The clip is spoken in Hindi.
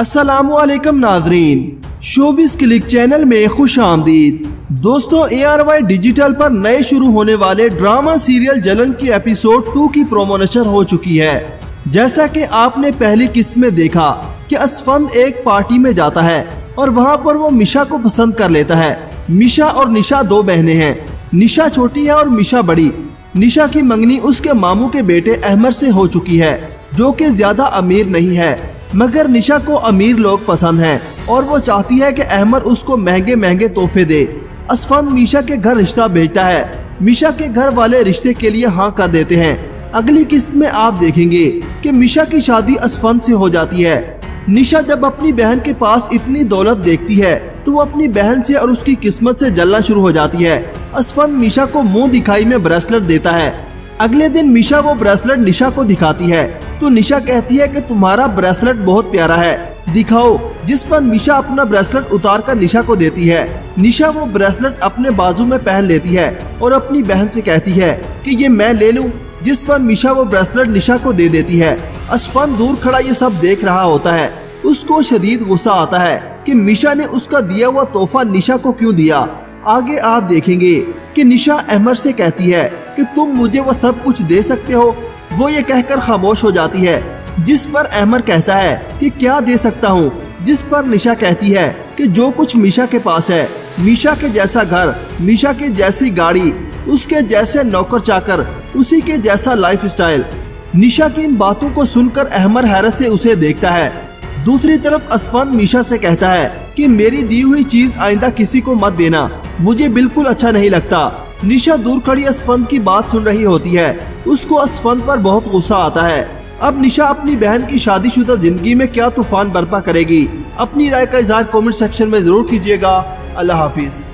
अस्सलामुअलैकुम नाज़रीन, शोबिज़ क्लिक चैनल में खुश आमदीद। दोस्तों, ARY डिजिटल पर नए शुरू होने वाले ड्रामा सीरियल जलन की एपिसोड 2 की प्रोमोनशर हो चुकी है। जैसा कि आपने पहली किस्त में देखा कि असफंद एक पार्टी में जाता है और वहां पर वो मिशा को पसंद कर लेता है। मिशा और निशा दो बहनें हैं, निशा छोटी है और मिशा बड़ी। निशा की मंगनी उसके मामू के बेटे अहमर से हो चुकी है, जो कि ज्यादा अमीर नहीं है, मगर निशा को अमीर लोग पसंद हैं और वो चाहती है कि अहमर उसको महंगे महंगे तोहफे दे। असफंद मिशा के घर रिश्ता भेजता है, मिशा के घर वाले रिश्ते के लिए हाँ कर देते हैं। अगली किस्त में आप देखेंगे कि मिशा की शादी असफंद से हो जाती है। निशा जब अपनी बहन के पास इतनी दौलत देखती है तो वो अपनी बहन से और उसकी किस्मत से जलना शुरू हो जाती है। असफंद मिशा को मुँह दिखाई में ब्रेसलेट देता है। अगले दिन मिशा वो ब्रेसलेट निशा को दिखाती है तो निशा कहती है कि तुम्हारा ब्रेसलेट बहुत प्यारा है, दिखाओ। जिस पर मिशा अपना ब्रेसलेट उतार कर निशा को देती है। निशा वो ब्रेसलेट अपने बाजू में पहन लेती है और अपनी बहन से कहती है कि ये मैं ले लूं। जिस पर मिशा वो ब्रेसलेट निशा को दे देती है। असफंद दूर खड़ा ये सब देख रहा होता है। उसको शदीद गुस्सा आता है कि मिशा ने उसका दिया हुआ तोहफा निशा को क्यों दिया। आगे आप देखेंगे कि निशा अहमर से कहती है कि तुम मुझे वो सब कुछ दे सकते हो। वो ये कहकर खामोश हो जाती है, जिस पर अहमर कहता है कि क्या दे सकता हूँ। जिस पर निशा कहती है कि जो कुछ मिशा के पास है, मिशा के जैसा घर, मिशा की जैसी गाड़ी, उसके जैसे नौकर चाकर, उसी के जैसा लाइफस्टाइल। निशा की इन बातों को सुनकर अहमर हैरत से उसे देखता है। दूसरी तरफ असफंद मिशा से कहता है कि मेरी दी हुई चीज आइंदा किसी को मत देना, मुझे बिल्कुल अच्छा नहीं लगता। निशा दूर खड़ी असफंद की बात सुन रही होती है। उसको असफंद पर बहुत गुस्सा आता है। अब निशा अपनी बहन की शादीशुदा जिंदगी में क्या तूफान बर्पा करेगी। अपनी राय का इजहार कमेंट सेक्शन में जरूर कीजिएगा। अल्लाह हाफिज।